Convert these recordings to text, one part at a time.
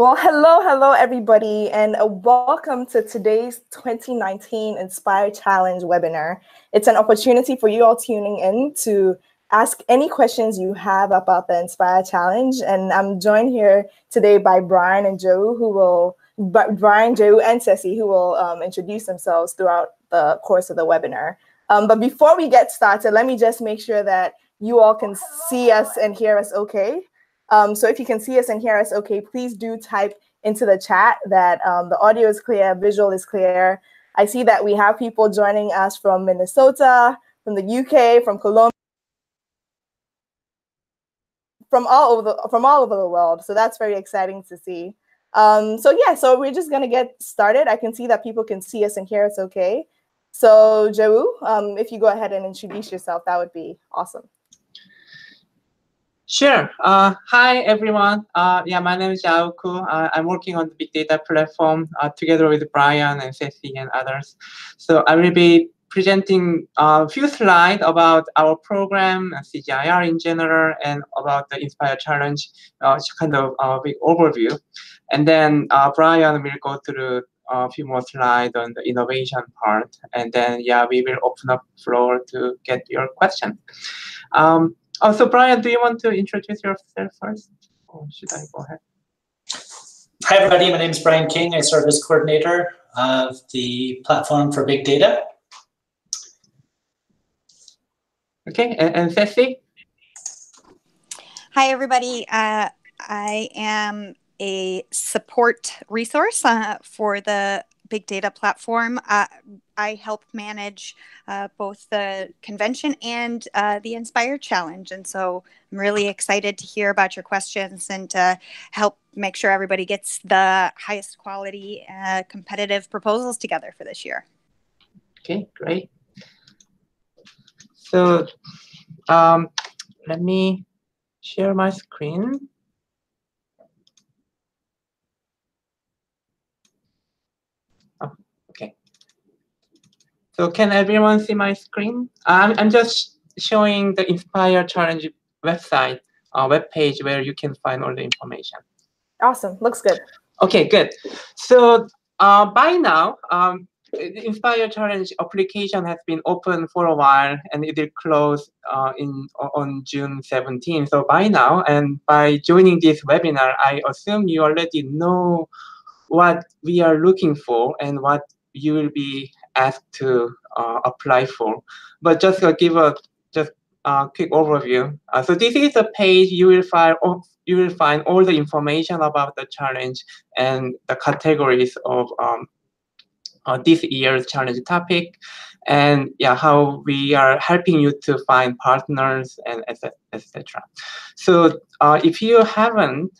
Well, hello, everybody, and welcome to today's 2019 Inspire Challenge webinar. It's an opportunity for you all tuning in to ask any questions you have about the Inspire Challenge. And I'm joined here today by Brian and Jawoo, Brian, Jawoo, and Sessie, who will introduce themselves throughout the course of the webinar. But before we get started, let me just make sure that you all can see us and hear us okay. So if you can see us and hear us okay, please do type into the chat that the audio is clear, visual is clear. I see that we have people joining us from Minnesota, from the UK, from Colombia, from all over the world. So that's very exciting to see. So we're just gonna get started. I can see that people can see us and hear us okay. So Jawoo, if you go ahead and introduce yourself, that would be awesome. Sure. Hi, everyone. My name is Jawoo Koo. I'm working on the big data platform together with Brian and Sessie and others. So I will be presenting a few slides about our program, CGIAR in general, and about the Inspire Challenge, kind of a big overview. And then Brian will go through a few more slides on the innovation part. And then, we will open up the floor to get your questions. So Brian, do you want to introduce yourself first, or should I go ahead? Hi, everybody. My name is Brian King. I serve as coordinator of the platform for big data. Okay, and Sessie? Hi, everybody. I am a support resource for the big data platform. I help manage both the convention and the Inspire Challenge. And so I'm really excited to hear about your questions and to help make sure everybody gets the highest quality competitive proposals together for this year. Okay, great. So let me share my screen. So can everyone see my screen? I'm just showing the Inspire Challenge website, web page where you can find all the information. Awesome, looks good. Okay, good. So by now, the Inspire Challenge application has been open for a while, and it will close on June 17th. So by now, and by joining this webinar, I assume you already know what we are looking for and what you will be asked to apply for. But just give a quick overview. So this is a page you will find all the information about the challenge and the categories of this year's challenge topic, and how we are helping you to find partners and etc. So if you haven't,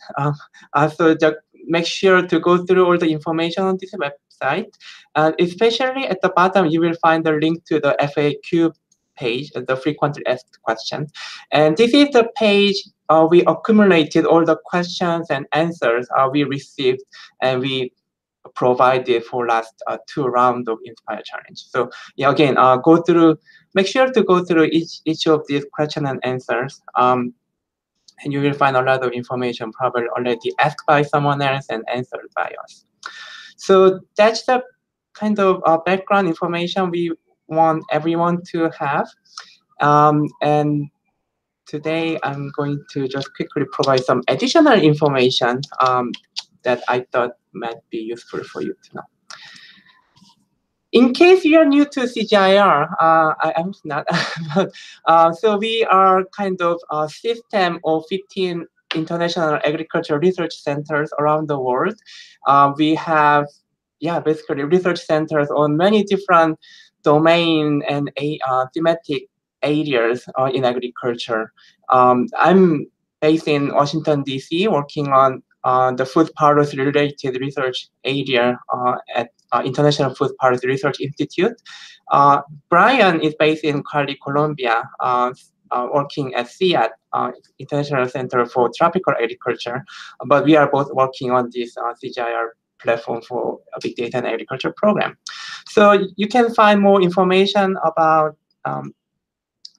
so just make sure to go through all the information on this website. Especially at the bottom, you will find the link to the FAQ page, the frequently asked questions. And this is the page we accumulated all the questions and answers we received, and we provided for last two rounds of Inspire Challenge. So again, make sure to go through each of these questions and answers. And you will find a lot of information probably already asked by someone else and answered by us. So that's the kind of background information we want everyone to have. And today I'm going to just quickly provide some additional information that I thought might be useful for you to know. In case you are new to CGIAR, I am not, but so we are kind of a system of 15 international agricultural research centers around the world. We have, basically research centers on many different domain and thematic areas in agriculture. I'm based in Washington, DC, working on the food policy related research area at International Food Policy Research Institute. Brian is based in Cali, Colombia, working at CIAT, International Center for Tropical Agriculture, but we are both working on this CGIAR platform for big data and agriculture program. So you can find more information about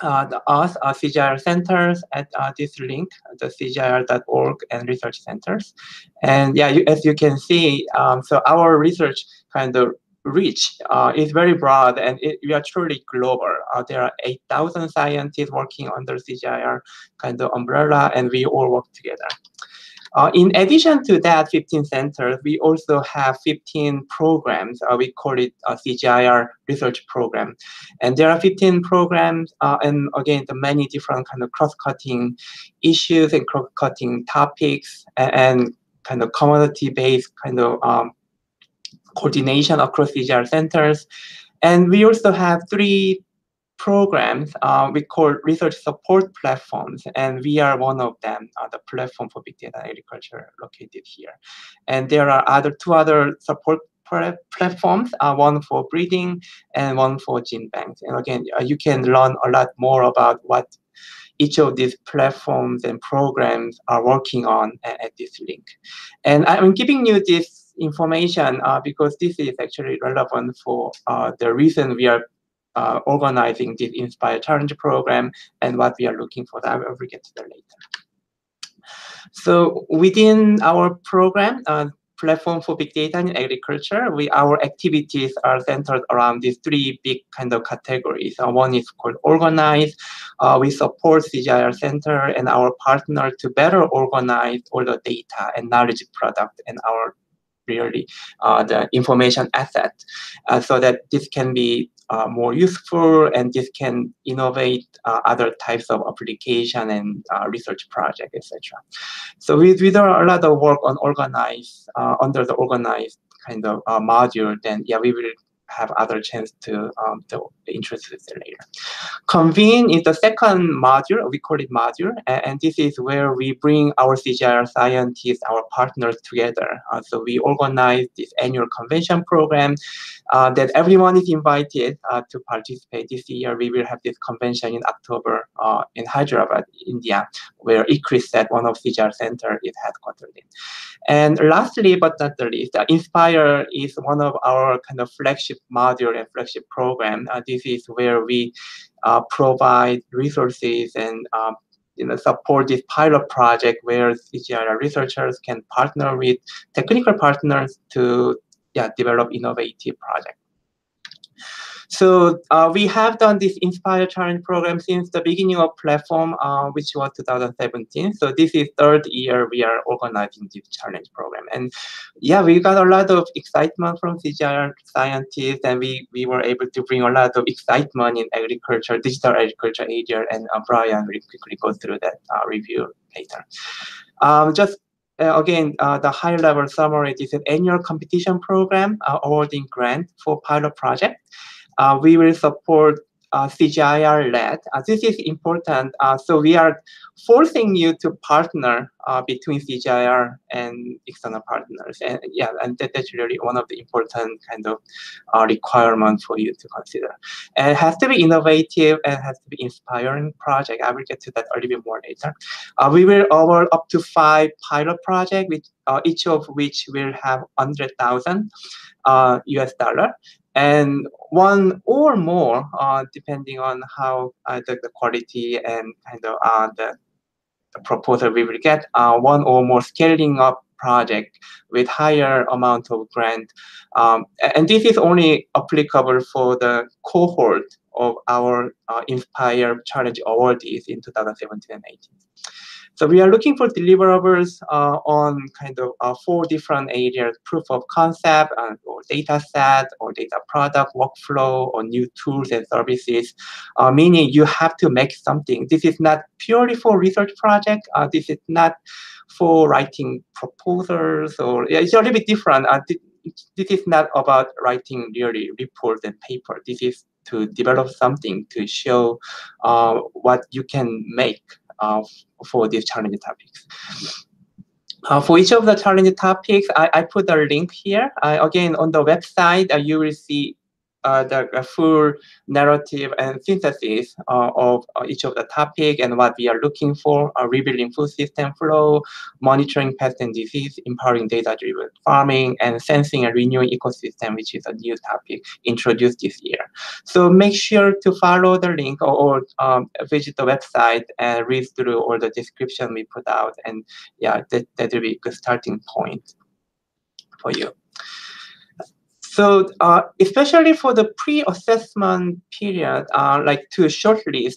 CGIAR centers at this link, the CGIAR.org and research centers. And yeah, as you can see, so our research kind of reach is very broad, and we are truly global. There are 8,000 scientists working under CGIAR kind of umbrella, and we all work together. In addition to that 15 centers, we also have 15 programs. We call it a CGIAR research program. And there are 15 programs, and again, the many different kind of cross-cutting issues and cross-cutting topics, and kind of community-based kind of coordination across CGIAR centers. And we also have 3 programs we call research support platforms, and we are one of them, the platform for big data and agriculture located here. And there are two other support platforms, one for breeding and one for gene banks. And again, you can learn a lot more about what each of these platforms and programs are working on at this link. And I'm giving you this information because this is actually relevant for the reason we are organizing this Inspire Challenge program and what we are looking for. I will get to that later. So within our program, Platform for Big Data in Agriculture, our activities are centered around these 3 big kind of categories. One is called organize. We support CGIAR Center and our partner to better organize all the data and knowledge product and our really the information asset, so that this can be more useful, and this can innovate other types of application and research project, etc. So we do a lot of work on organize, under the organized kind of module. Then yeah, we will have other chance to interest this later. Convene is the second module, we call it module, and this is where we bring our CGIAR scientists, our partners together. So we organize this annual convention program that everyone is invited to participate. This year we will have this convention in October in Hyderabad, India, where ICRISAT, one of CGIAR center, is headquartered in. And lastly, but not the least, Inspire is one of our kind of flagship module and flagship program. This is where we provide resources and support this pilot project where CGIAR researchers can partner with technical partners to develop innovative projects. So we have done this Inspire Challenge program since the beginning of platform, which was 2017. So this is third year we are organizing this challenge program. And yeah, we got a lot of excitement from CGIAR scientists, and we were able to bring a lot of excitement in agriculture, digital agriculture area, and Brian will quickly go through that review later. Again, the high-level summary is an annual competition program awarding grant for pilot project. We will support CGIAR-led. This is important. So we are forcing you to partner between CGIAR and external partners. And yeah, and that's really one of the important kind of requirements for you to consider. And it has to be innovative and has to be inspiring project. I will get to that a little bit more later. We will award up to 5 pilot projects, each of which will have $100,000 US dollar. And one or more, depending on how the quality and kind of the proposal we will get, one or more scaling up project with higher amount of grant. And this is only applicable for the cohort of our Inspire Challenge awardees in 2017 and 18. So we are looking for deliverables on kind of 4 different areas: proof of concept, or data set, or data product, workflow, or new tools and services. Meaning you have to make something. This is not purely for research project. This is not for writing proposals, or it's a little bit different. This is not about writing really reports and paper. This is to develop something to show what you can make for these challenge topics. For each of the challenge topics, I put a link here. Again, on the website, you will see the full narrative and synthesis of each of the topic and what we are looking for, rebuilding food system flow, monitoring pests and disease, empowering data-driven farming, and sensing and renewing ecosystem, which is a new topic introduced this year. So make sure to follow the link or visit the website and read through all the description we put out. And yeah, that will be a good starting point for you. So especially for the pre-assessment period, like to shortlist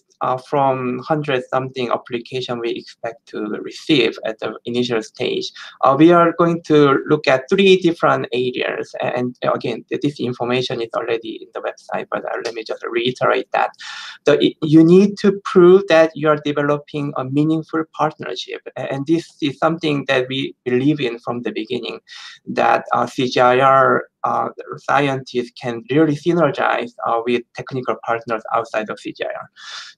from 100-something application we expect to receive at the initial stage, we are going to look at 3 different areas. And again, this information is already in the website, but let me just reiterate that. So you need to prove that you are developing a meaningful partnership. And this is something that we believe in from the beginning, that CGIAR scientists can really synergize with technical partners outside of CGIAR.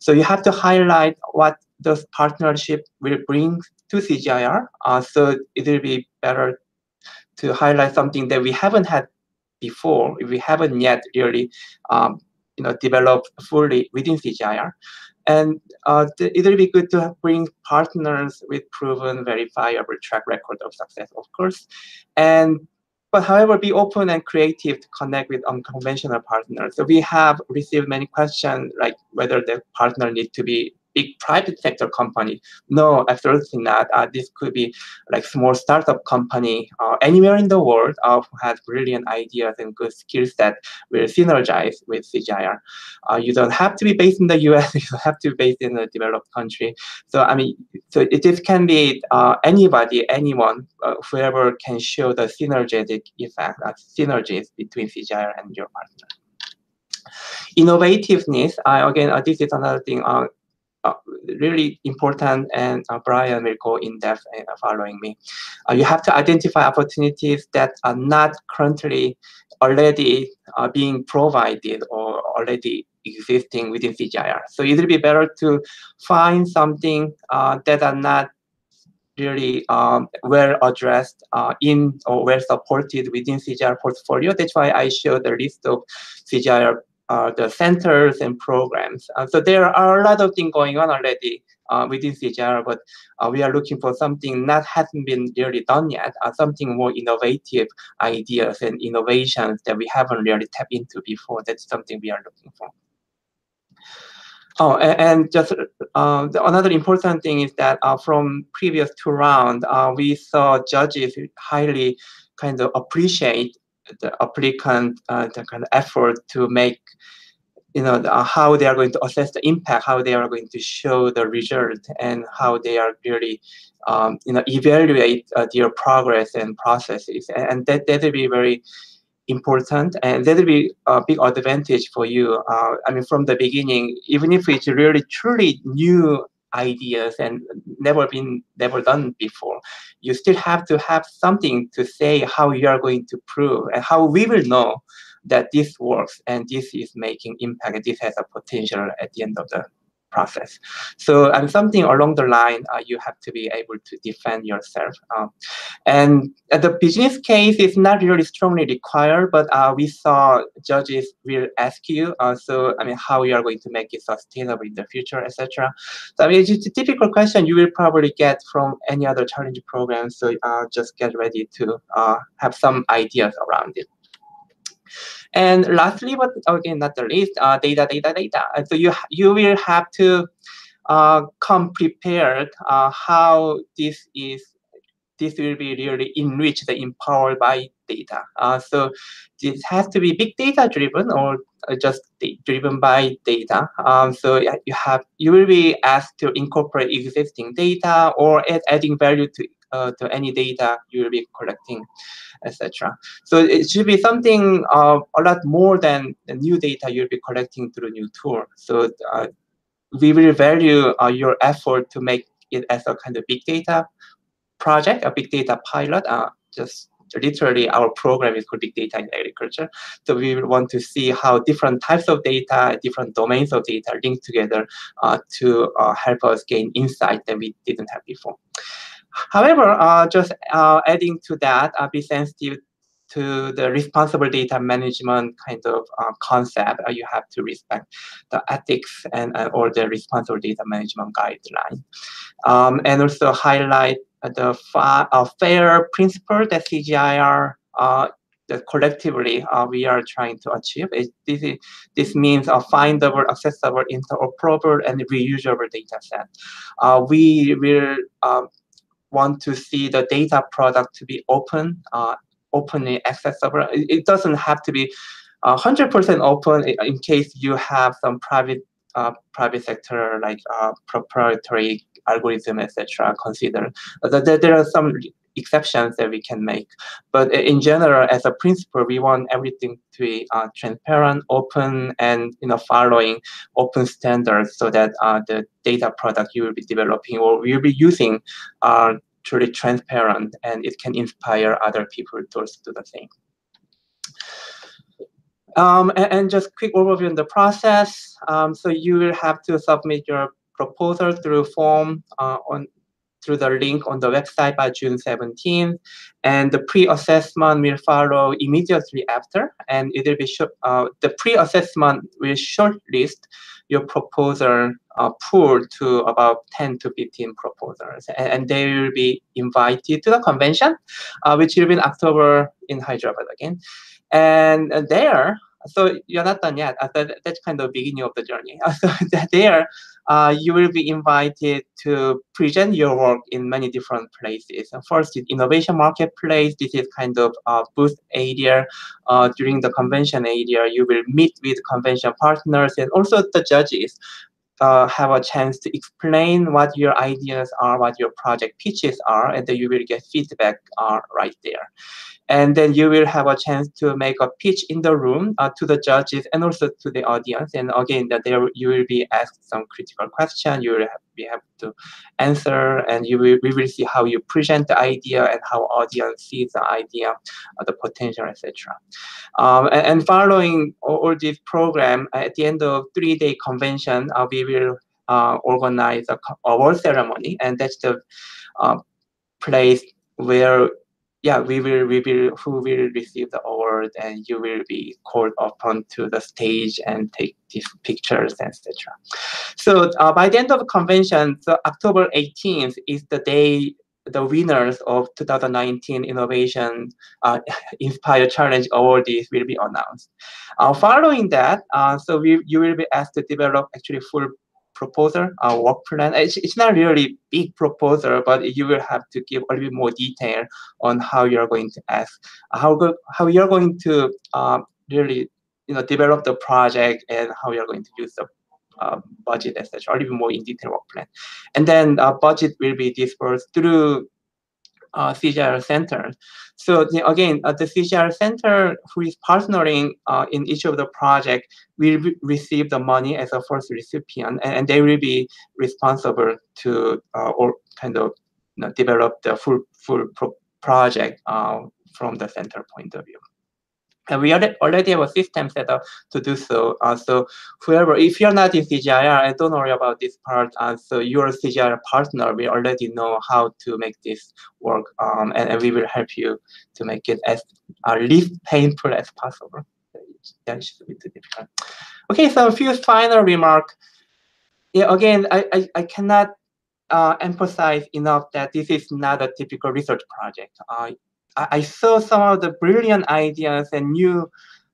So you have to highlight what those partnership will bring to CGIAR. So it will be better to highlight something that we haven't had before, we haven't yet really developed fully within CGIAR. And it will be good to bring partners with proven, verifiable track record of success, of course. But however, be open and creative to connect with unconventional partners. So we have received many questions like whether the partner needs to be big private sector company. No, absolutely not. This could be like small startup company anywhere in the world who has brilliant ideas and good skill set will synergize with CGIAR. You don't have to be based in the US, you don't have to be based in a developed country. So I mean, so it can be anybody, anyone, whoever can show the synergetic effect, synergies between CGIAR and your partner. Innovativeness, again, this is another thing, really important, and Brian will go in depth following me. You have to identify opportunities that are not currently already being provided or already existing within CGIAR. So it will be better to find something that are not really well addressed in or well supported within CGIAR portfolio. That's why I show the list of CGIAR the centers and programs. So there are a lot of things going on already within CGIAR, but we are looking for something that hasn't been really done yet, something more innovative ideas and innovations that we haven't really tapped into before. That's something we are looking for. Oh, and just another important thing is that from previous 2 rounds, we saw judges highly kind of appreciate the applicant, the kind of effort to make, how they are going to assess the impact, how they are going to show the result, and how they are really, evaluate their progress and processes. And that will be very important, and that will be a big advantage for you. I mean, from the beginning, even if it's really truly new ideas and never done before, you still have to have something to say how you are going to prove and how we will know that this works and this is making impact and this has a potential at the end of the process. So something along the line, you have to be able to defend yourself. And the business case is not really strongly required, but we saw judges will ask you, how you are going to make it sustainable in the future, etc. So it's a typical question you will probably get from any other challenge program. So just get ready to have some ideas around it. And lastly, but again, not the least, data. So you will have to come prepared how this will be really enriched and empowered by data. So this has to be big data driven or just driven by data. So you will be asked to incorporate existing data or adding value to any data you will be collecting, etc. So it should be something a lot more than the new data you'll be collecting through a new tool. So we will value your effort to make it as a kind of big data project, a big data pilot. Just literally our program is called Big Data in Agriculture. So we will want to see how different types of data, different domains of data linked together to help us gain insight that we didn't have before. However, just adding to that, be sensitive to the responsible data management kind of concept, you have to respect the ethics and or the responsible data management guideline, and also highlight the fair principle that CGIAR that collectively we are trying to achieve. This means a findable, accessible, interoperable, and reusable data set. We will want to see the data product to be open, openly accessible. It doesn't have to be 100% open in case you have some private sector like proprietary algorithm, etc. Considered. There are some exceptions that we can make. But in general, as a principle, we want everything to be transparent, open, and following open standards so that the data product you will be developing or you'll be using are truly transparent, and it can inspire other people to also do the same. And just quick overview on the process. So you will have to submit your proposal through form through the link on the website by June 17th. And the pre-assessment will follow immediately after. And it will be the pre-assessment will shortlist your proposal pool to about 10 to 15 proposals. And they will be invited to the convention, which will be in October in Hyderabad again. And there, so you're not done yet. That's kind of the beginning of the journey. So there, you will be invited to present your work in many different places. First is Innovation Marketplace. This is kind of a booth area. During the convention area, you will meet with convention partners and also the judges. Have a chance to explain what your ideas are, what your project pitches are, and then you will get feedback right there. And then you will have a chance to make a pitch in the room to the judges and also to the audience. And again, you will be asked some critical question. You will have to answer, and we will see how you present the idea and how audience sees the idea, the potential, etc. And following all this program, at the end of three-day convention, we will organize a award ceremony, and that's the place where, yeah, we will reveal who will receive the award, and you will be called upon to the stage and take these pictures, etc. So by the end of the convention, so October 18th is the day the winners of 2019 Innovation Inspire Challenge awardees will be announced. Following that, so you will be asked to develop actually full proposal, work plan. It's not really big proposal, but you will have to give a little bit more detail on how you're going to ask, how you're going to really develop the project and how you're going to use the budget, etc. A little bit more in detail work plan. And then budget will be dispersed through CGIAR Center. So again, the CGIAR Center, who is partnering in each of the project, will receive the money as a first recipient, and they will be responsible to or kind of develop the full project from the center point of view. And we already have a system set up to do so. So whoever, if you're not in CGIAR, don't worry about this part. So your CGIAR partner, we already know how to make this work, and we will help you to make it as least painful as possible. That should be too difficult. Okay, so a few final remarks. Yeah, again, I cannot emphasize enough that this is not a typical research project. I saw some of the brilliant ideas and new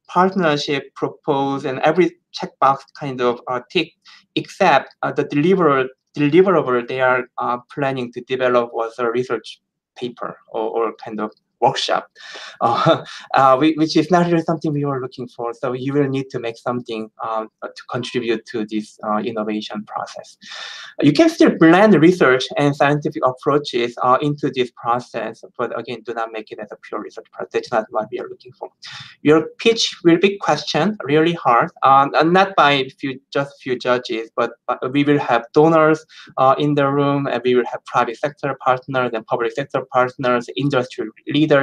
partnership proposed, and every checkbox kind of ticked, except the deliverable they are planning to develop was a research paper or kind of workshop, which is not really something we were looking for. So you will need to make something to contribute to this innovation process. You can still blend research and scientific approaches into this process, but again, do not make it as a pure research process. That's not what we are looking for. Your pitch will be questioned really hard, not by just few judges, but we will have donors in the room, and we will have private sector partners and public sector partners, industry leaders,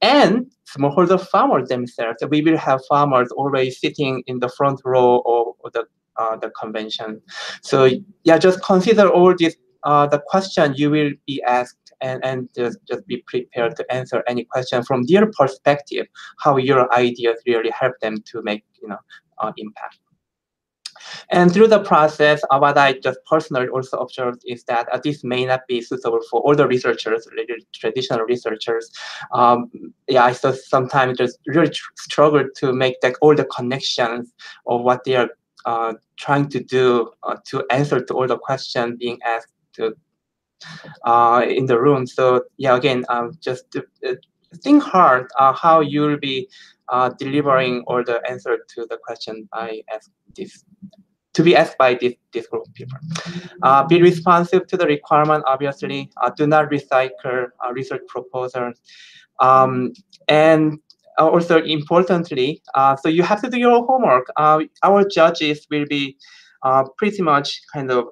and smallholder farmers themselves. We will have farmers always sitting in the front row of the convention. So yeah, just consider all this, the question you will be asked, and just be prepared to answer any question from their perspective, how your ideas really help them to make impact. And through the process, what I just personally also observed is that this may not be suitable for all the researchers, really traditional researchers. I sometimes just really struggle to make all the connections of what they are trying to do to answer to all the questions being asked to, in the room. So yeah, again, just think hard how you'll be delivering all the answer to the question I asked to be asked by this group of people. Be responsive to the requirement, obviously. Do not recycle research proposals. And also importantly, so you have to do your homework. Our judges will be pretty much kind of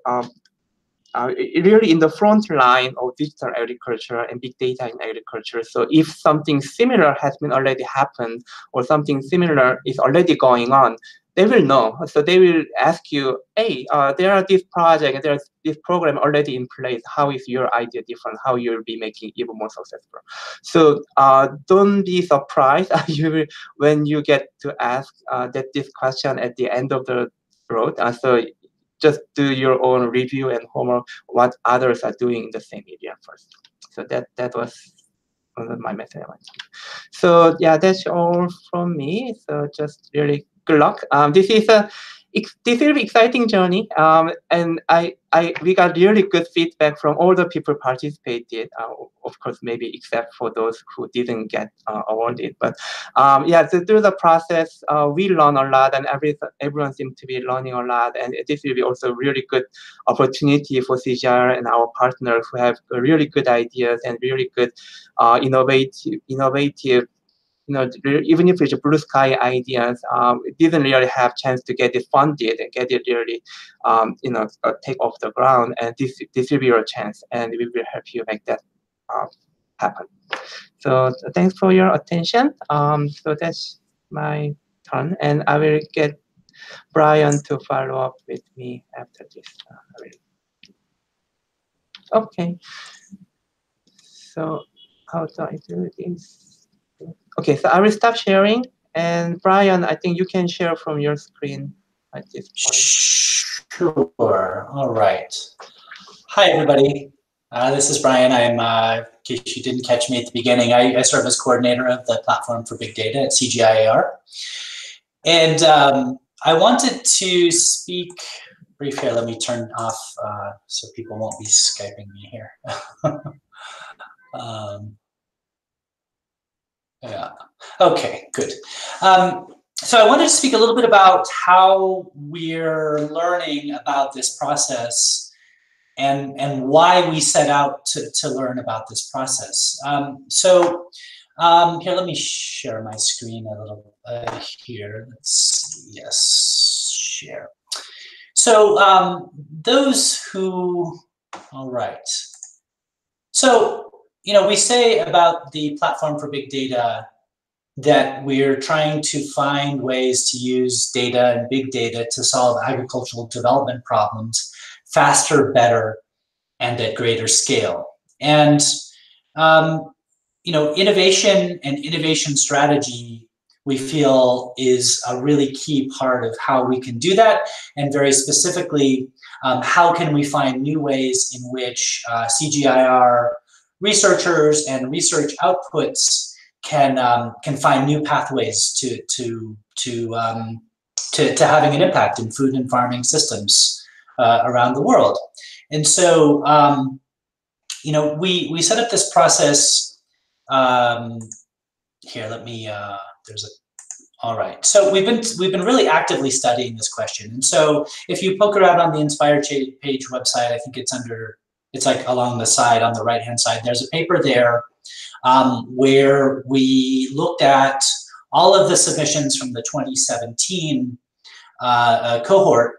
really in the front line of digital agriculture and big data in agriculture. So if something similar has been already happened or something similar is already going on, they will know. So they will ask you, hey, there are this project, there's this program already in place. How is your idea different? How you'll be making even more successful? So don't be surprised when you get to ask this question at the end of the road. So just do your own review and homework, what others are doing in the same area first. So that was my method. So yeah, that's all from me. So just really good luck. This is an exciting journey, and we got really good feedback from all the people participated. Of course, maybe except for those who didn't get awarded. But yeah, so through the process, we learn a lot, and everyone seems to be learning a lot. And this will be also a really good opportunity for CGIAR and our partners who have really good ideas and really good innovative. Even if it's a blue sky ideas, it didn't really have chance to get it funded and get it really, take off the ground. And this will be your chance, and we will help you make that happen. So thanks for your attention. So that's my turn, and I will get Brian to follow up with me after this. Okay. So how do I do this? Okay, so I will stop sharing, and Brian, I think you can share from your screen at this point. Sure. All right. Hi, everybody. This is Brian. In case you didn't catch me at the beginning, I serve as coordinator of the platform for big data at CGIAR, and I wanted to speak briefly. Let me turn off so people won't be Skyping me here. Yeah. Okay, good. So I wanted to speak a little bit about how we're learning about this process and why we set out to learn about this process. Here, let me share my screen a little here. Let's see. Yes, share. So all right. So, we say about the platform for big data that we're trying to find ways to use data and big data to solve agricultural development problems faster, better, and at greater scale. And, innovation and innovation strategy, we feel, is a really key part of how we can do that, and very specifically, how can we find new ways in which CGIAR researchers and research outputs can find new pathways to having an impact in food and farming systems around the world. And so, we set up this process. Here, let me. All right. So we've been really actively studying this question. And so, if you poke around on the Inspire page website, I think it's under. It's like along the side, on the right-hand side. There's a paper there where we looked at all of the submissions from the 2017 cohort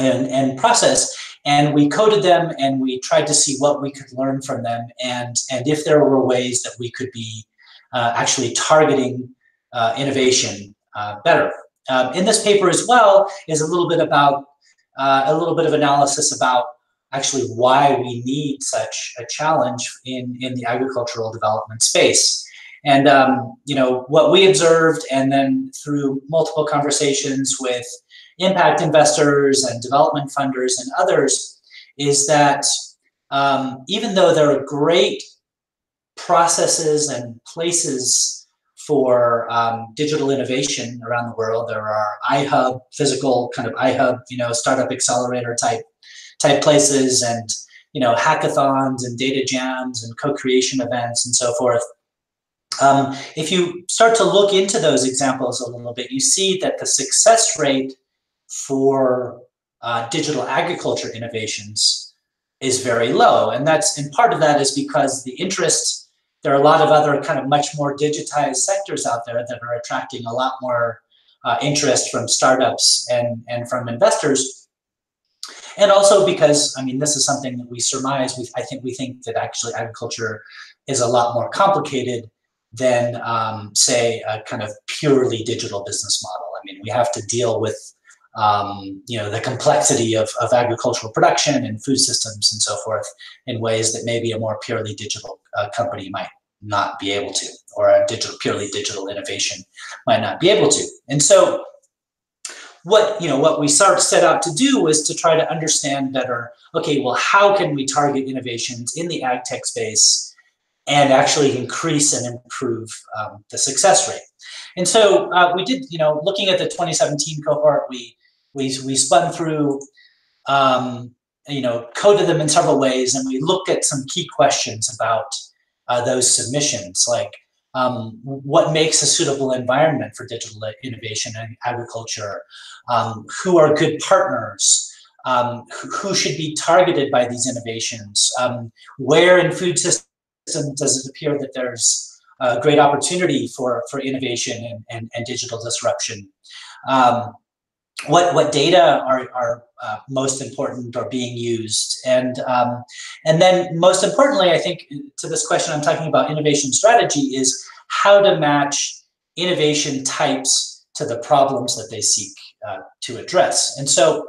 and process, and we coded them, and we tried to see what we could learn from them, and if there were ways that we could be actually targeting innovation better. In this paper as well is a little bit of analysis about actually why we need such a challenge in the agricultural development space. And, you know, what we observed, and then through multiple conversations with impact investors and development funders and others, is that even though there are great processes and places for digital innovation around the world, there are iHub, physical kind of iHub, you know, startup accelerator type places, and, you know, hackathons and data jams and co-creation events and so forth. If you start to look into those examples a little bit, you see that the success rate for digital agriculture innovations is very low. And that's, and part of that is because the interest, there are a lot of other kind of much more digitized sectors out there that are attracting a lot more interest from startups and from investors. And also because, I mean, this is something that we surmise, we think that actually agriculture is a lot more complicated than, say, a kind of purely digital business model. I mean, we have to deal with, you know, the complexity of agricultural production and food systems and so forth in ways that maybe a more purely digital company might not be able to, or a purely digital innovation might not be able to. And so what, you know, what we set out to do was to try to understand better, okay, well, how can we target innovations in the ag tech space and actually increase and improve the success rate? And so we did, you know, looking at the 2017 cohort, we spun through, you know, coded them in several ways, and we looked at some key questions about those submissions, like what makes a suitable environment for digital innovation in agriculture? Who are good partners? Who should be targeted by these innovations? Where in food systems does it appear that there's a great opportunity for innovation and digital disruption? What data are most important or being used? And then most importantly, I think, to this question I'm talking about innovation strategy is how to match innovation types to the problems that they seek to address. And so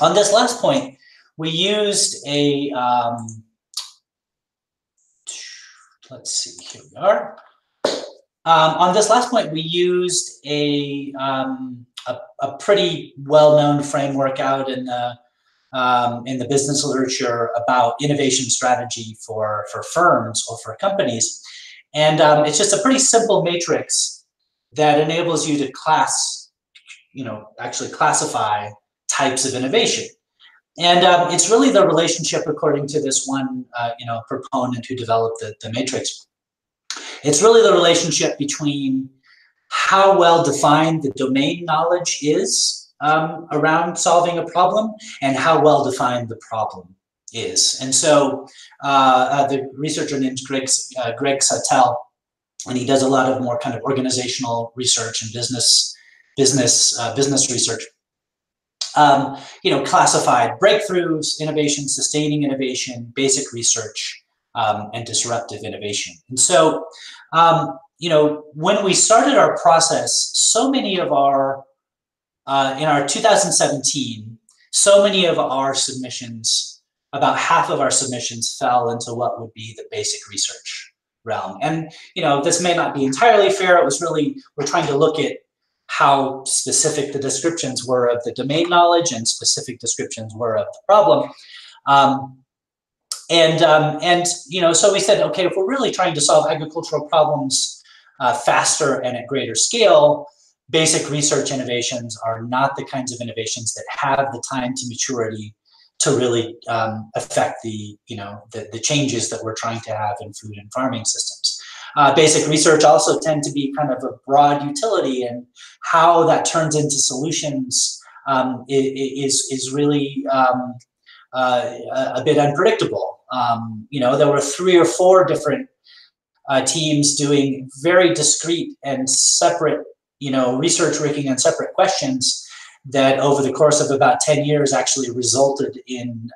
on this last point, we used a, let's see, here we are. On this last point, we used a pretty well-known framework out in the business literature about innovation strategy for firms or for companies. And it's just a pretty simple matrix that enables you to actually classify types of innovation. And it's really the relationship, according to this one, you know, proponent who developed the matrix. It's really the relationship between how well defined the domain knowledge is around solving a problem and how well defined the problem is. And so the researcher named Greg Sattell, and he does a lot of more kind of organizational research and business research. You know, classified breakthroughs, innovation, sustaining innovation, basic research, and disruptive innovation. And so, you know, when we started our process, so many of our, in our 2017, so many of our submissions, about half of our submissions fell into what would be the basic research realm. And, you know, this may not be entirely fair. It was really, we're trying to look at how specific the descriptions were of the domain knowledge and specific descriptions were of the problem. And you know, so we said, okay, if we're really trying to solve agricultural problems faster and at greater scale, basic research innovations are not the kinds of innovations that have the time to maturity to really affect the, you know, the changes that we're trying to have in food and farming systems. Basic research also tend to be kind of a broad utility, and how that turns into solutions is really a bit unpredictable. You know, there were 3 or 4 different teams doing very discrete and separate, you know, research rigging and separate questions that over the course of about 10 years actually resulted in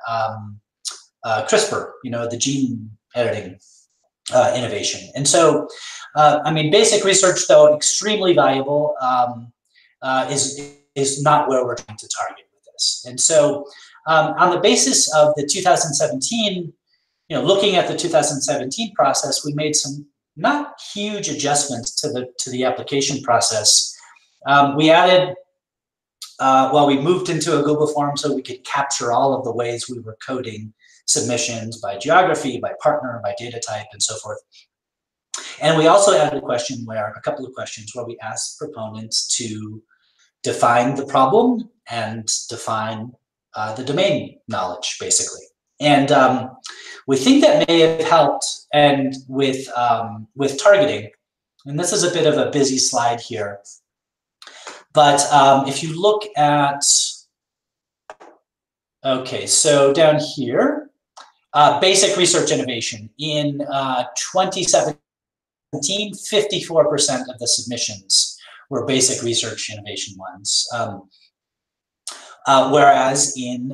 CRISPR, you know, the gene editing innovation. And so, I mean, basic research, though extremely valuable, is not where we're trying to target with this. And so, On the basis of the 2017, looking at the 2017 process, we made some not huge adjustments to the application process. We added, well, we moved into a Google form so we could capture all of the ways we were coding submissions by geography, by partner, by data type, and so forth. And we also added a couple of questions where we asked proponents to define the problem and define the domain knowledge, basically. And we think that may have helped. And with targeting, and this is a bit of a busy slide here, but if you look at, okay, so down here, basic research innovation in 2017, 54% of the submissions were basic research innovation ones, whereas in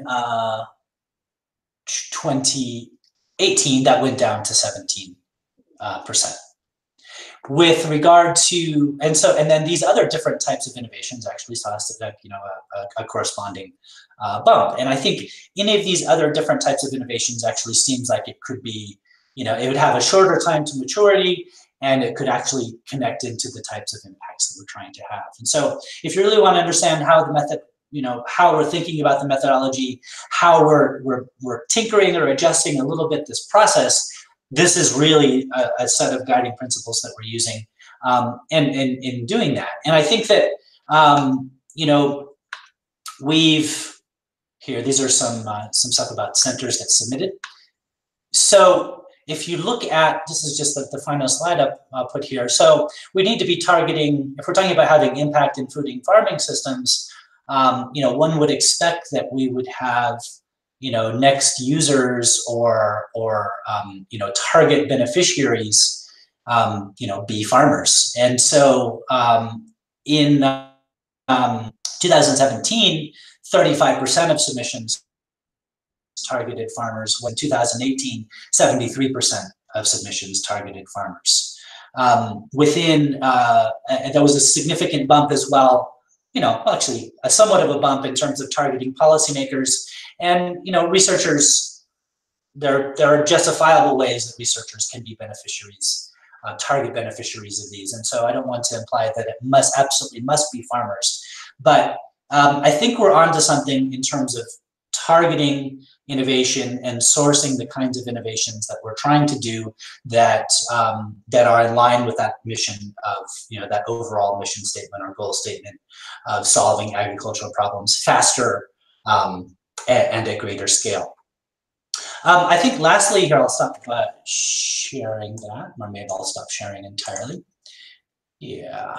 2018, that went down to 17%. With regard to, and then these other different types of innovations actually saw us that, a corresponding bump. And I think any of these other different types of innovations actually seems like it could be, it would have a shorter time to maturity, and it could actually connect into the types of impacts that we're trying to have. And so if you really want to understand how the method, how we're thinking about the methodology, how we're tinkering or adjusting a little bit this process, this is really a set of guiding principles that we're using in doing that. And I think that, these are some stuff about centers that submitted. So if you look at, this is just the final slide I'll put here. So we need to be targeting, if we're talking about having impact in food and farming systems, one would expect that we would have, next users or target beneficiaries, be farmers. And so in 2017, 35% of submissions targeted farmers, when 2018, 73% of submissions targeted farmers. There was a significant bump as well, actually a somewhat of a bump in terms of targeting policymakers and, researchers. There are justifiable ways that researchers can be beneficiaries, target beneficiaries of these. And so I don't want to imply that it absolutely must be farmers, but I think we're onto something in terms of targeting innovation and sourcing the kinds of innovations that we're trying to do that that are in line with that mission of that overall mission statement or goal statement of solving agricultural problems faster and at greater scale. I think lastly here, I'll stop sharing that, or maybe I'll stop sharing entirely. Yeah.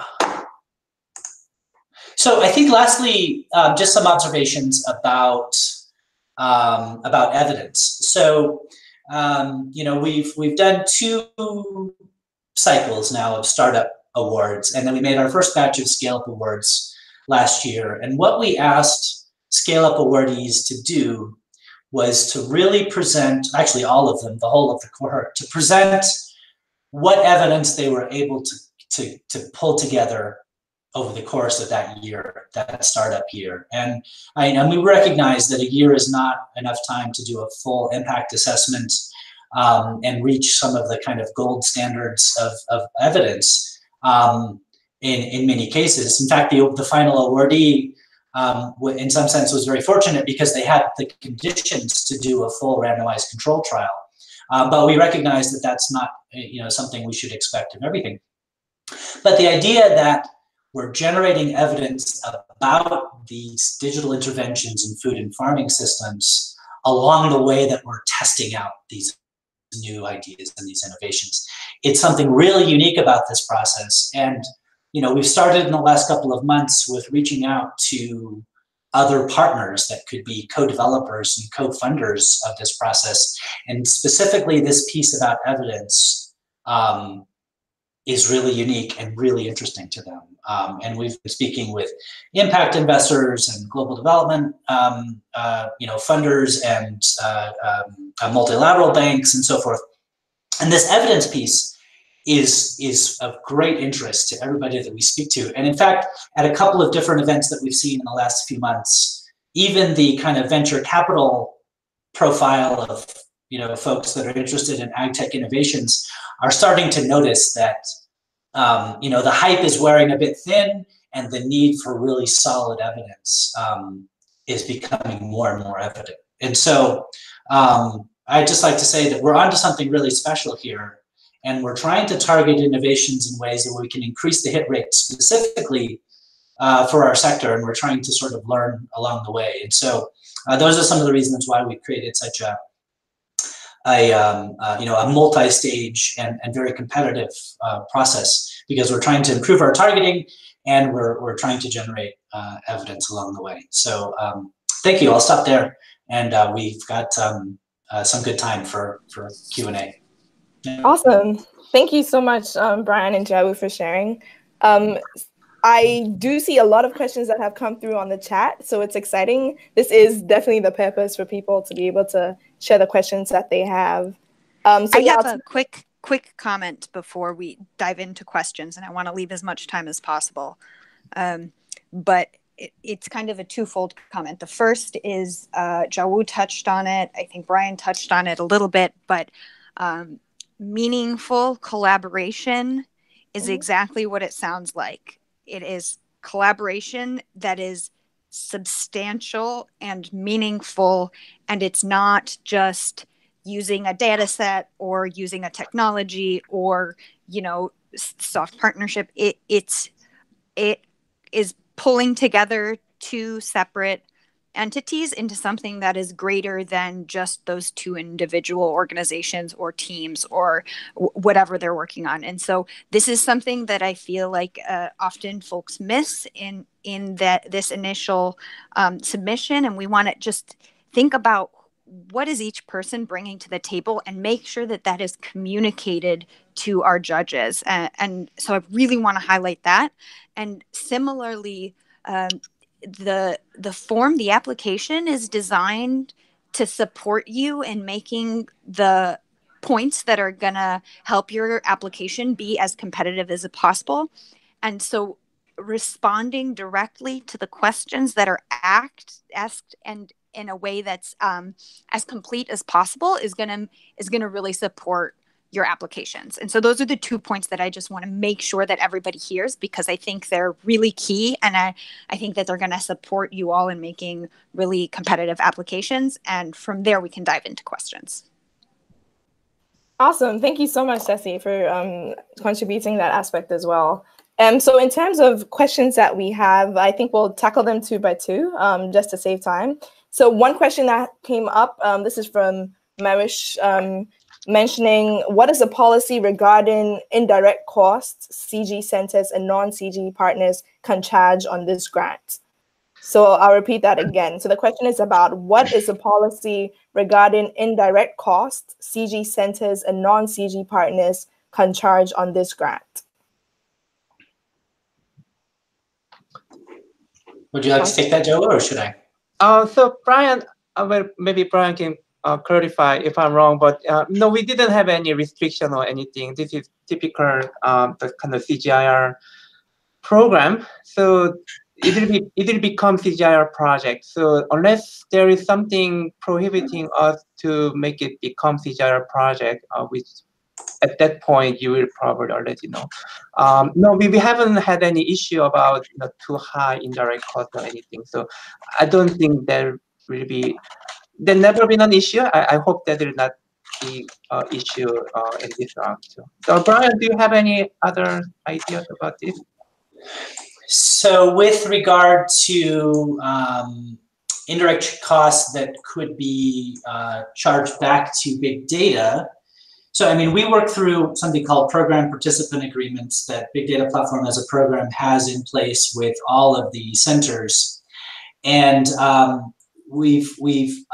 So I think lastly, just some observations about evidence. So, we've done 2 cycles now of startup awards, and then we made our first batch of scale-up awards last year. And what we asked scale-up awardees to do was to really present, actually all of them, the whole of the cohort, to present what evidence they were able to pull together over the course of that year, that startup year. And we recognize that a year is not enough time to do a full impact assessment and reach some of the kind of gold standards of evidence in many cases. In fact, the final awardee in some sense was very fortunate because they had the conditions to do a full randomized control trial. But we recognize that that's not something we should expect of everything. But the idea that we're generating evidence about these digital interventions in food and farming systems along the way that we're testing out these new ideas and these innovations. It's something really unique about this process. And, we've started in the last couple of months with reaching out to other partners that could be co-developers and co-funders of this process. And specifically this piece about evidence, is really unique and really interesting to them. And we've been speaking with impact investors and global development, funders and multilateral banks and so forth. And this evidence piece is of great interest to everybody that we speak to. And in fact, at a couple of different events that we've seen in the last few months, even the kind of venture capital profile of, you know, folks that are interested in ag tech innovations are starting to notice that, you know, the hype is wearing a bit thin and the need for really solid evidence is becoming more and more evident. And so I'd just like to say that we're onto something really special here, and we're trying to target innovations in ways that we can increase the hit rate specifically for our sector, and we're trying to sort of learn along the way. And so those are some of the reasons why we created such a multi-stage and very competitive process, because we're trying to improve our targeting and we're trying to generate evidence along the way. So thank you. I'll stop there, and we've got some good time for Q&A. Awesome. Thank you so much, Brian and Jawoo, for sharing. I do see a lot of questions that have come through on the chat, so it's exciting. This is definitely the purpose for people to be able to share the questions that they have. So I have a quick comment before we dive into questions, and I want to leave as much time as possible. But it's kind of a twofold comment. The first is Jawoo touched on it. I think Brian touched on it a little bit, but meaningful collaboration is exactly what it sounds like. It is collaboration that is substantial and meaningful, and it's not just using a data set or using a technology or, you know, soft partnership. It is pulling together two separate entities into something that is greater than just those two individual organizations or teams or whatever they're working on. And so this is something that I feel like often folks miss in that this initial submission, and we want to just think about what is each person bringing to the table and make sure that that is communicated to our judges. And so I really want to highlight that. And similarly, the form, the application is designed to support you in making the points that are going to help your application be as competitive as possible. And so responding directly to the questions that are asked and in a way that's as complete as possible is going to really support your applications. And so those are the 2 points that I just want to make sure that everybody hears, because I think they're really key. And I think that they're going to support you all in making really competitive applications. And from there, we can dive into questions. Awesome. Thank you so much, Sessie, for contributing that aspect as well. So in terms of questions that we have, I think we'll tackle them 2 by 2 just to save time. So one question that came up, this is from Marish, mentioning what is the policy regarding indirect costs CG centers and non-CG partners can charge on this grant. So I'll repeat that again. So the question is about what is the policy regarding indirect costs CG centers and non-CG partners can charge on this grant. Would you like to take that, Jawoo, or should I? So Brian, maybe Brian can clarify if I'm wrong, but no, we didn't have any restriction or anything. This is typical the kind of CGIAR program. So it will become CGIAR project. So unless there is something prohibiting us to make it become CGIAR project, which at that point you will probably already know. No, we haven't had any issue about, you know, too high indirect cost or anything. So I don't think there will be. There never been an issue. I hope that there will not be an issue in this round too. So Brian, do you have any other ideas about this? So with regard to indirect costs that could be charged back to big data, so I mean, we work through something called program participant agreements that Big Data Platform as a program has in place with all of the centers. And we've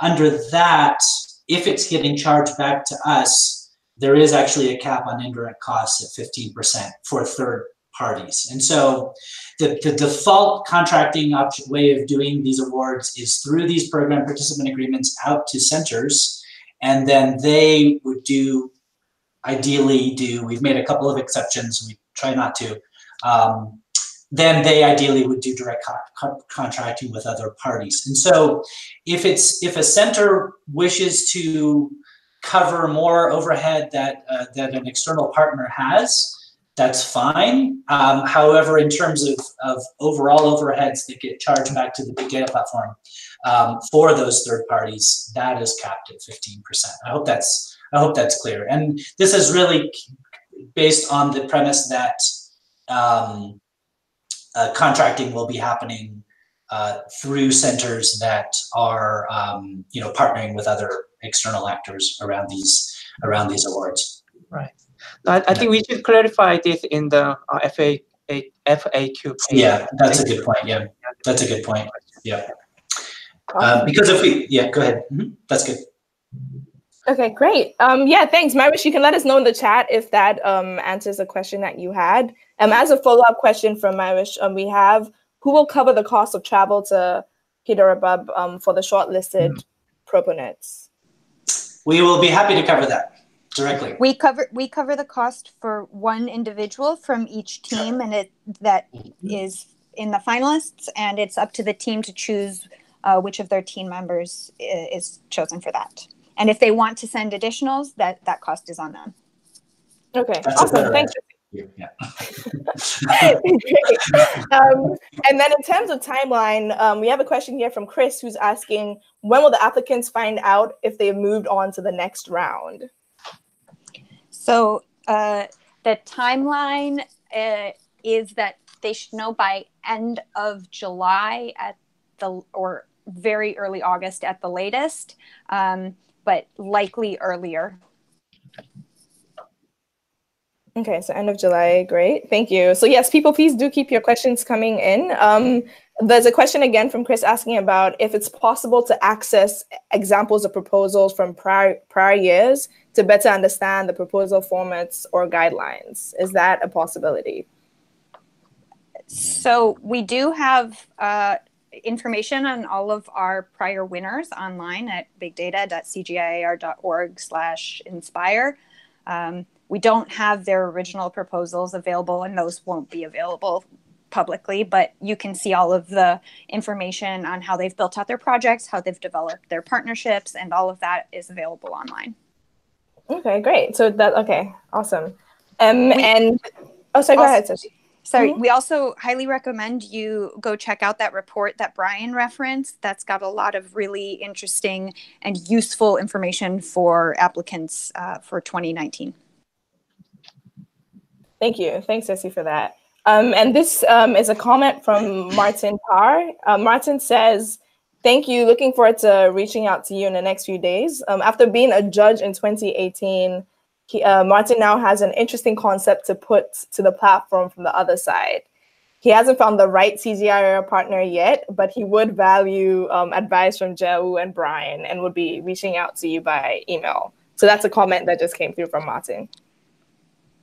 under that, if it's getting charged back to us, there is actually a cap on indirect costs at 15% for third parties. And so the default contracting option way of doing these awards is through these program participant agreements out to centers, and then they would do, ideally do, we've made a couple of exceptions, we try not to, then they ideally would do direct contracting with other parties. And so if a center wishes to cover more overhead that, that an external partner has, that's fine. However, in terms of overall overheads that get charged back to the big data platform for those third parties, that is capped at 15%. I hope that's clear. And this is really based on the premise that contracting will be happening through centers that are partnering with other external actors around these awards. Right. I think we should clarify this in the FAQ. Yeah, that's a good point. Yeah, that's a good point. Yeah, because if we, yeah, go ahead. Mm-hmm. That's good. Okay, great. Yeah, thanks, Marish. You can let us know in the chat if that answers a question that you had. As a follow-up question from Marish, we have, who will cover the cost of travel to Hyderabad for the shortlisted proponents? We will be happy to cover that. Directly. We cover the cost for one individual from each team, and that is in the finalists, and it's up to the team to choose which of their team members is chosen for that. And if they want to send additionals, that cost is on them. Okay, that's awesome. Thank you. Yeah. And then in terms of timeline, we have a question here from Chris, who's asking, when will the applicants find out if they have moved on to the next round? So the timeline is that they should know by end of July or very early August at the latest, but likely earlier. Okay, so end of July, great, thank you. So yes, people, please do keep your questions coming in. There's a question again from Chris asking about if it's possible to access examples of proposals from prior years to better understand the proposal formats or guidelines. Is that a possibility? So we do have information on all of our prior winners online at bigdata.cgiar.org/inspire. We don't have their original proposals available, and those won't be available publicly, but you can see all of the information on how they've built out their projects, how they've developed their partnerships, and all of that is available online. Okay, great. So that, okay, awesome. Go ahead, Sessie. Sorry, we also highly recommend you go check out that report that Brian referenced. That's got a lot of really interesting and useful information for applicants for 2019. Thank you. Thanks, Sessie, for that. And this is a comment from Martin Parr. Martin says, thank you. Looking forward to reaching out to you in the next few days. After being a judge in 2018, Martin now has an interesting concept to put to the platform from the other side. He hasn't found the right CGIAR partner yet, but he would value advice from Jawoo and Brian and would be reaching out to you by email. So that's a comment that just came through from Martin.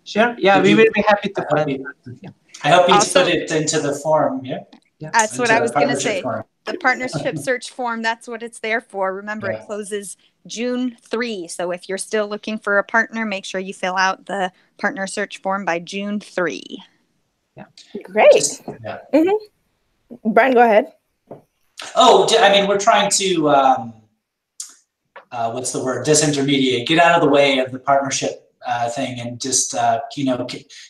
Sure. Yeah, we will be happy to find you. Yeah. I hope you put it into the form. Yeah. Yeah. That's what I was going to say. Form. The partnership search form, that's what it's there for. Remember, yeah. It closes June 3. So if you're still looking for a partner, make sure you fill out the partner search form by June 3. Yeah. Great. Yeah. Mm-hmm. Brian, go ahead. Oh, I mean, we're trying to, what's the word, disintermediate, get out of the way of the partnership thing, and just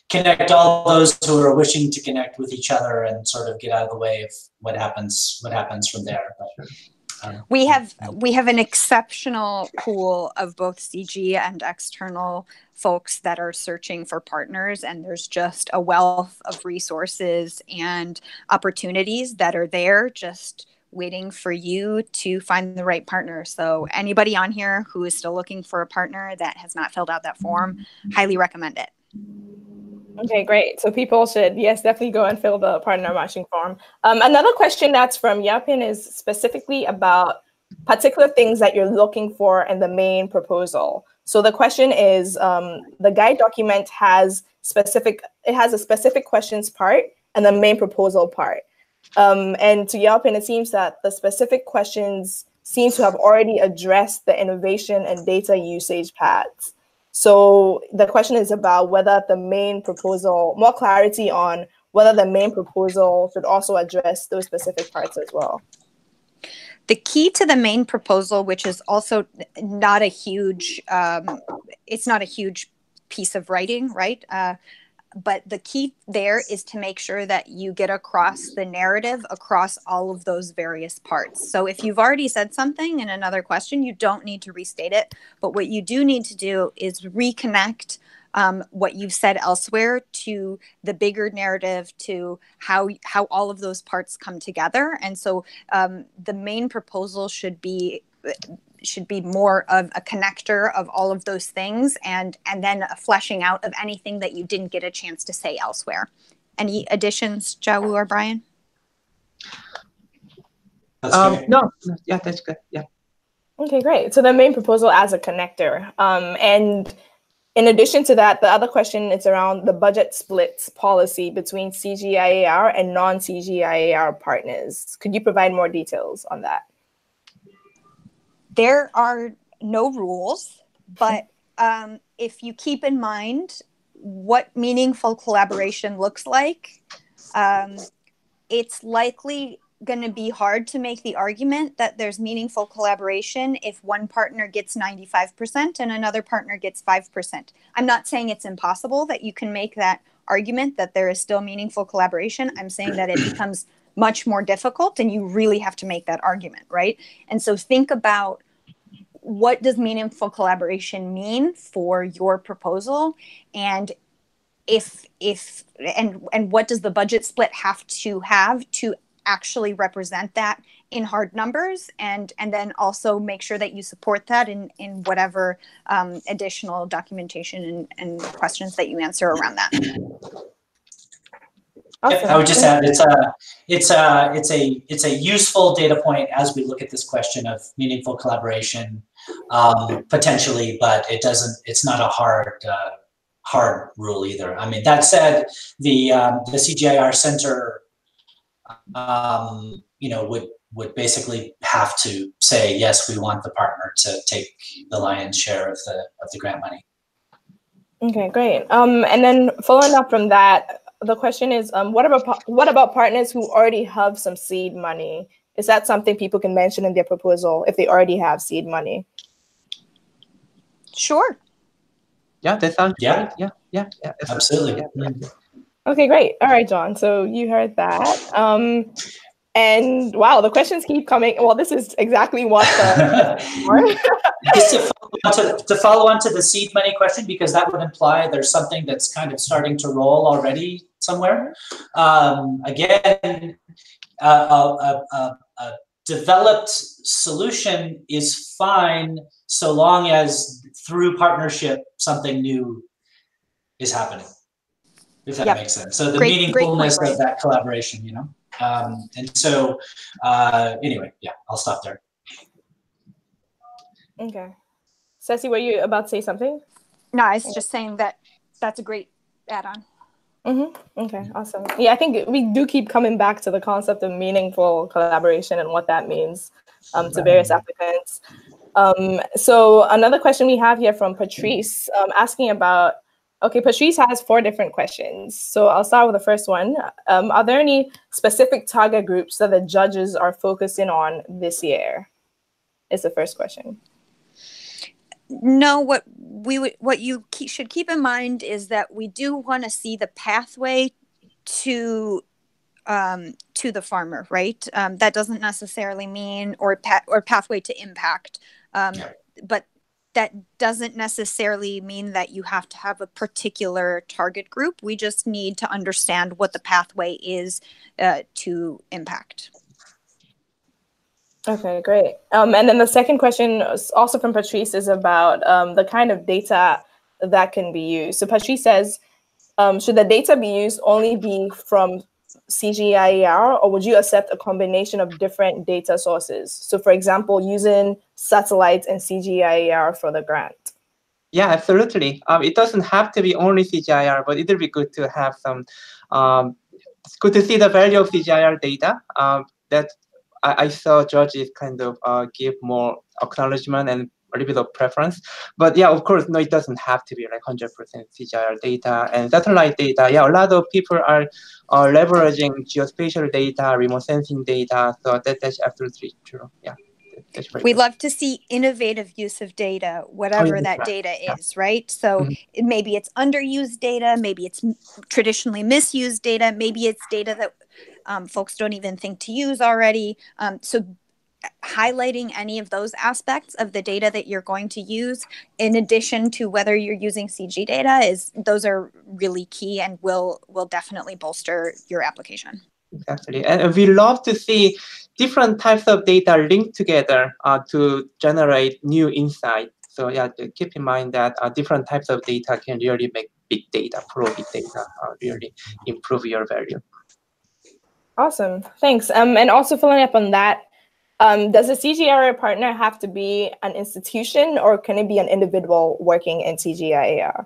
connect all those who are wishing to connect with each other, and sort of get out of the way of what happens from there. But, we have an exceptional pool of both CG and external folks that are searching for partners, and there's just a wealth of resources and opportunities that are there, just waiting for you to find the right partner. So anybody on here who is still looking for a partner that has not filled out that form, highly recommend it. Okay, great. So people should, yes, definitely go and fill the partner matching form. Another question that's from Yapin is specifically about particular things that you're looking for in the main proposal. So the question is, the guide document has a specific questions part and the main proposal part. And to Yapin, it seems that the specific questions seem to have already addressed the innovation and data usage paths. So the question is about whether the main proposal, more clarity on whether the main proposal should also address those specific parts as well. The key to the main proposal, which is also not a huge, it's not a huge piece of writing, right? But the key there is to make sure that you get across the narrative across all of those various parts. So if you've already said something in another question, you don't need to restate it. But what you do need to do is reconnect what you've said elsewhere to the bigger narrative, to how all of those parts come together. And so the main proposal should be more of a connector of all of those things, and then a fleshing out of anything that you didn't get a chance to say elsewhere. Any additions, Jawoo or Brian? No, yeah, that's good, yeah. Okay, great. So the main proposal as a connector. And in addition to that, the other question is around the budget splits policy between CGIAR and non-CGIAR partners. Could you provide more details on that? There are no rules, but if you keep in mind what meaningful collaboration looks like, it's likely going to be hard to make the argument that there's meaningful collaboration if one partner gets 95% and another partner gets 5%. I'm not saying it's impossible that you can make that argument that there is still meaningful collaboration. I'm saying that it becomes much more difficult, and you really have to make that argument, right? And so think about, what does meaningful collaboration mean for your proposal, and if and what does the budget split have to actually represent that in hard numbers, and then also make sure that you support that in whatever additional documentation and questions that you answer around that. Awesome. I would just add, it's a useful data point as we look at this question of meaningful collaboration, potentially, but it doesn't. It's not a hard rule either. I mean, that said, the CGIAR Center, you know, would basically have to say yes, we want the partner to take the lion's share of the grant money. Okay, great. And then following up from that, the question is, what about partners who already have some seed money? Is that something people can mention in their proposal if they already have seed money? Sure. Yeah, that sounds good. Yeah. Absolutely. Yeah. Okay, great. All right, John. So you heard that. And wow, the questions keep coming. Well, this is exactly what the Just to follow on to the seed money question, because that would imply there's something that's kind of starting to roll already somewhere. Again, a developed solution is fine so long as through partnership something new is happening, if that makes sense. So the meaningfulness of that collaboration, you know? And so, anyway, yeah, I'll stop there. Okay. Sessie, were you about to say something? No, I was just saying that that's a great add-on. Mm-hmm. Okay, awesome. Yeah, I think we do keep coming back to the concept of meaningful collaboration and what that means to various applicants. So another question we have here from Patrice asking about, okay, Patrice has 4 different questions. So I'll start with the first one. Are there any specific target groups that the judges are focusing on this year? Is the first question. No, what you should keep in mind is that we do want to see the pathway to the farmer, right? That doesn't necessarily mean or pathway to impact, but that doesn't necessarily mean that you have to have a particular target group. We just need to understand what the pathway is to impact. Okay, great. And then the second question, also from Patrice, is about the kind of data that can be used. So Patrice says, should the data be used only be from CGIAR, or would you accept a combination of different data sources? So for example, using satellites and CGIAR for the grant. Yeah, absolutely. It doesn't have to be only CGIAR, but it'll be good to have some, it's good to see the value of CGIAR data. That I saw judges kind of give more acknowledgement and a little bit of preference. But yeah, of course, no, it doesn't have to be like 100% CGIAR data and satellite data. Yeah, a lot of people are leveraging geospatial data, remote sensing data. So that's absolutely true. Yeah. We'd love to see innovative use of data, whatever that data is, right? So maybe it's underused data, maybe it's traditionally misused data, maybe it's data that folks don't even think to use already. So highlighting any of those aspects of the data that you're going to use, in addition to whether you're using CG data, those are really key and will definitely bolster your application. Exactly. And we love to see different types of data linked together to generate new insight. So yeah, keep in mind that different types of data can really make big data, pro big data, really improve your value. Awesome. Thanks. And also following up on that, does a CGIAR partner have to be an institution, or can it be an individual working in CGIAR?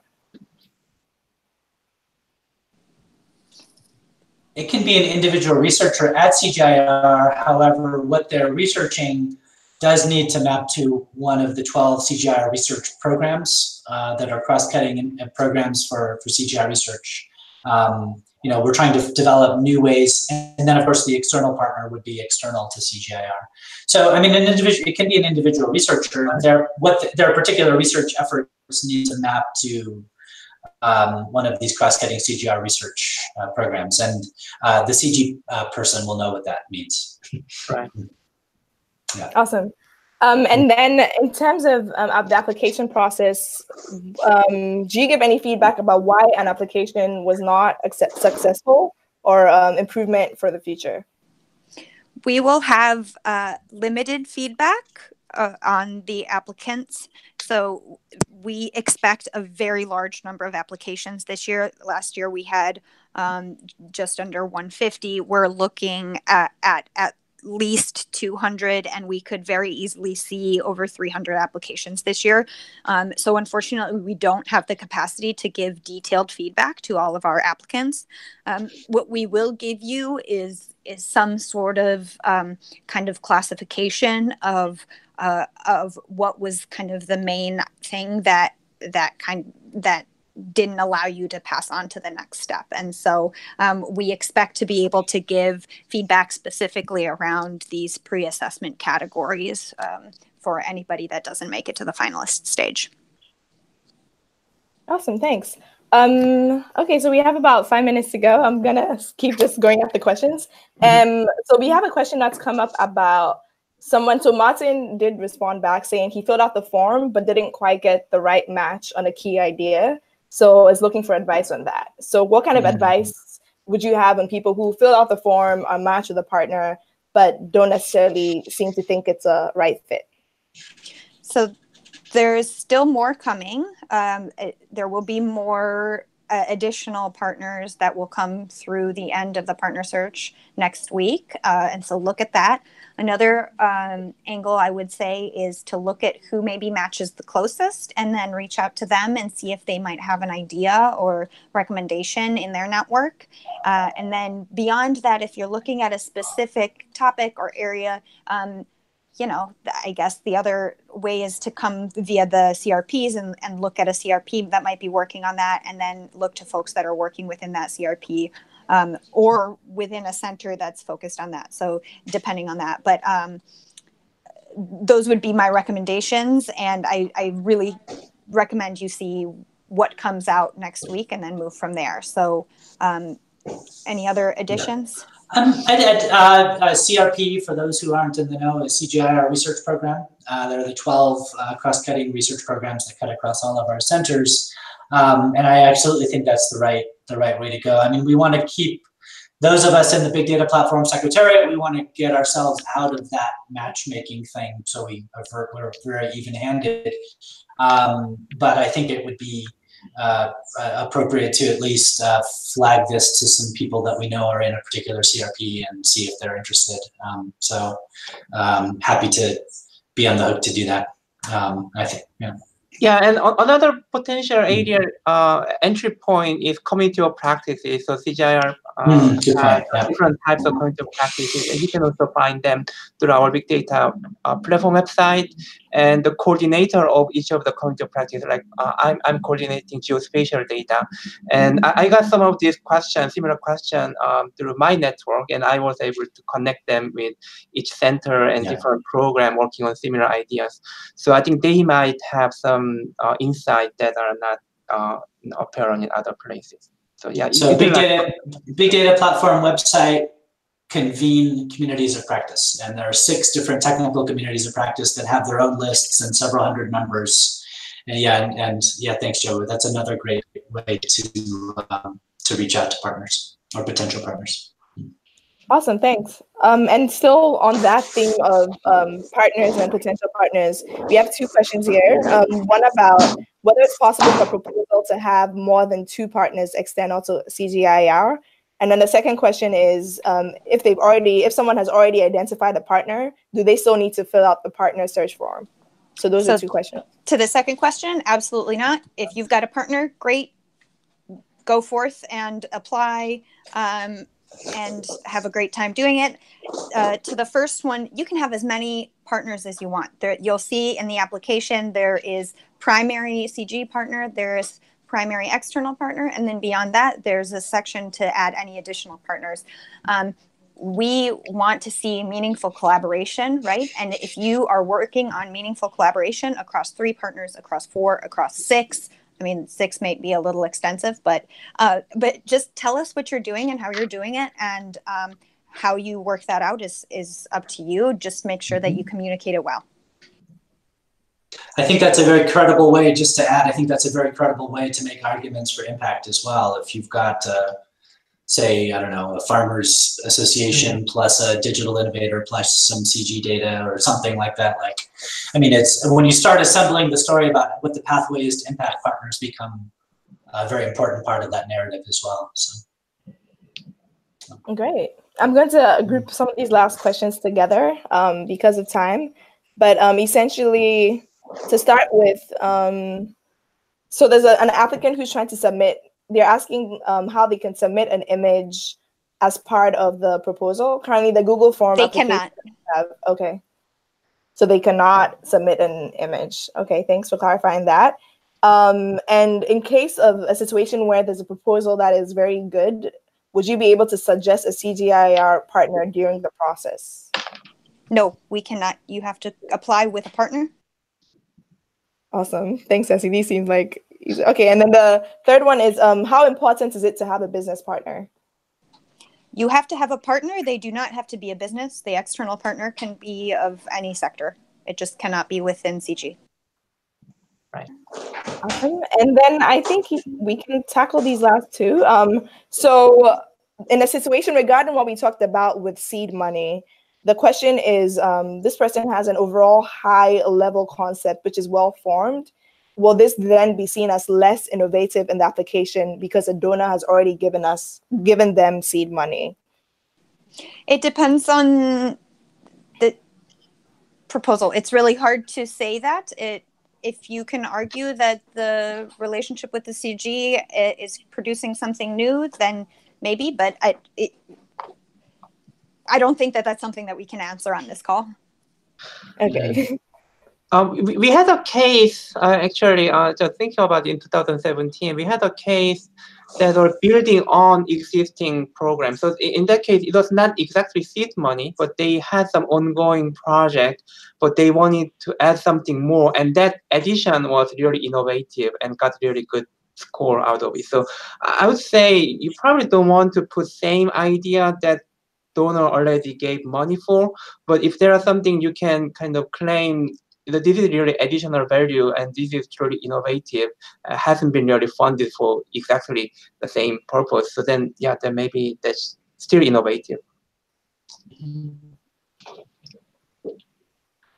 It can be an individual researcher at CGIAR. However, what they're researching does need to map to one of the 12 CGIAR research programs that are cross-cutting programs for CGIAR research. You know, we're trying to develop new ways, and then of course the external partner would be external to CGIAR. So, I mean, an individual, it can be an individual researcher. Their particular research efforts need to map to one of these cross-cutting CGIAR research programs, and the CG person will know what that means. Right. Yeah. Awesome. And then in terms of the application process, do you give any feedback about why an application was not successful or improvement for the future? We will have limited feedback on the applicants. So we expect a very large number of applications this year. Last year we had just under 150. We're looking at least 200, and we could very easily see over 300 applications this year. So unfortunately, we don't have the capacity to give detailed feedback to all of our applicants. What we will give you is some sort of kind of classification of what was kind of the main thing that didn't allow you to pass on to the next step. And so we expect to be able to give feedback specifically around these pre-assessment categories for anybody that doesn't make it to the finalist stage. Awesome, thanks. Okay, so we have about 5 minutes to go. I'm gonna keep just going at the questions. So we have a question that's come up about someone, so Martin did respond back saying he filled out the form but didn't quite get the right match on a key idea. So is looking for advice on that. So what kind of advice would you have on people who fill out the form, are matched with a partner, but don't necessarily seem to think it's a right fit? So there's still more coming. There will be more additional partners that will come through the end of the partner search next week. And so look at that. Another angle I would say is to look at who maybe matches the closest and then reach out to them and see if they might have an idea or recommendation in their network. And then beyond that, if you're looking at a specific topic or area, you know, I guess the other way is to come via the CRPs and look at a CRP that might be working on that, and then look to folks that are working within that CRP or within a center that's focused on that. So depending on that. But those would be my recommendations. And I really recommend you see what comes out next week and then move from there. So any other additions? Yeah. CRP, for those who aren't in the know, is CGIAR research program. There are the 12 cross-cutting research programs that cut across all of our centers, and I absolutely think that's the right way to go. I mean, we want to keep those of us in the Big Data Platform Secretariat. We want to get ourselves out of that matchmaking thing, so we're very even-handed. But I think it would be appropriate to at least flag this to some people that we know are in a particular CRP and see if they're interested. So happy to be on the hook to do that. I think, yeah. Yeah, and another potential area entry point is community of practices. So CGIAR different types of cognitive practices. And you can also find them through our big data platform website. And the coordinator of each of the cognitive practices, like I'm coordinating geospatial data. And I got some of these questions, similar questions through my network, and I was able to connect them with each center and different program working on similar ideas. So I think they might have some insight that are not apparent in other places. So yeah. So big data platform website, convene communities of practice. And there are 6 different technical communities of practice that have their own lists and several hundred members. And yeah, thanks, Joe. That's another great way to reach out to partners or potential partners. Awesome, thanks. And still on that theme of partners and potential partners, we have 2 questions here. One about whether it's possible for a proposal to have more than 2 partners external to CGIAR. And then the second question is, if someone has already identified a partner, do they still need to fill out the partner search form? So those are 2 questions. To the second question, absolutely not. If you've got a partner, great. Go forth and apply. And have a great time doing it. To the first one, you can have as many partners as you want. You'll see in the application there is primary CG partner, there is primary external partner, and then beyond that, there's a section to add any additional partners. We want to see meaningful collaboration, right? And if you are working on meaningful collaboration across 3 partners, across 4, across 6, I mean, 6 may be a little extensive, but just tell us what you're doing and how you're doing it, and how you work that out is up to you. Just make sure that you communicate it well. I think that's a very credible way, just to add, I think that's a very credible way to make arguments for impact as well. If you've got, say, I don't know, a farmers association plus a digital innovator plus some CG data or something like that. Like, I mean, it's when you start assembling the story about what the pathway is to impact, partners become a very important part of that narrative as well. So. Great. I'm going to group some of these last questions together because of time, but essentially to start with, so there's an applicant who's trying to submit. They're asking how they can submit an image as part of the proposal. Currently, the Google form. They cannot. Okay. So they cannot submit an image. Okay, thanks for clarifying that. And in case of a situation where there's a proposal that is very good, would you be able to suggest a CGIAR partner during the process? No, we cannot. You have to apply with a partner. Awesome. Thanks, Sessie. These seem like okay, and then the third one is how important is it to have a business partner? You have to have a partner. They do not have to be a business. The external partner can be of any sector. It just cannot be within CG. Right. Awesome. And then I think we can tackle these last 2. So in a situation regarding what we talked about with seed money, the question is, this person has an overall high level concept, which is well formed. Will this then be seen as less innovative in the application because a donor has already given them seed money? It depends on the proposal. It's really hard to say that. If you can argue that the relationship with the CG is producing something new, then maybe, but I don't think that that's something that we can answer on this call. Okay. We had a case, actually, just thinking about it, in 2017, we had a case that were building on existing programs. So in that case, it was not exactly seed money, but they had some ongoing project, but they wanted to add something more. And that addition was really innovative and got really good score out of it. So I would say you probably don't want to put same idea that donor already gave money for, but if there are something you can kind of claim that this is really additional value and this is truly innovative, hasn't been really funded for exactly the same purpose. So then, yeah, then maybe that's still innovative.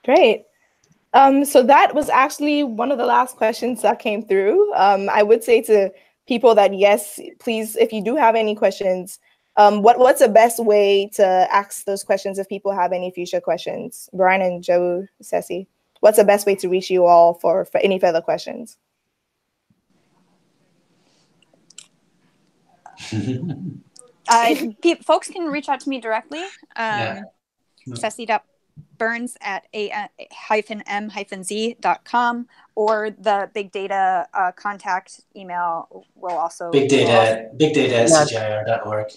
Great. So that was actually one of the last questions that came through. I would say to people that, yes, please, if you do have any questions, what's the best way to ask those questions if people have any future questions? Brian and Jawoo, Sessie. What's the best way to reach you all for any further questions? Folks can reach out to me directly. Sessie.burns@a-m-z.com, or the big data contact email will also bigdata@cgir.org.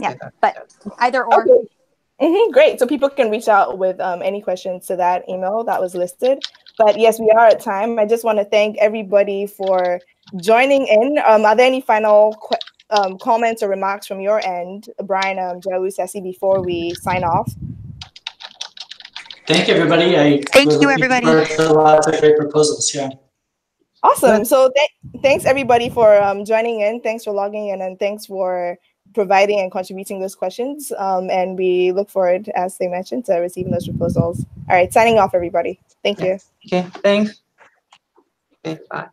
Yeah. Right. But either or. Okay. Mm-hmm, great. So people can reach out with any questions to that email that was listed. But yes, we are at time. I just want to thank everybody for joining in. Are there any final comments or remarks from your end, Brian, Jawoo, Sessie, before we sign off? Thank you, everybody. Thank you, everybody. Lots of great proposals. Yeah. Awesome. So thanks, everybody, for joining in. Thanks for logging in, and thanks for providing and contributing those questions. And we look forward, as they mentioned, to receiving those proposals. All right, signing off, everybody. Thank you. Okay, thanks. Okay, bye.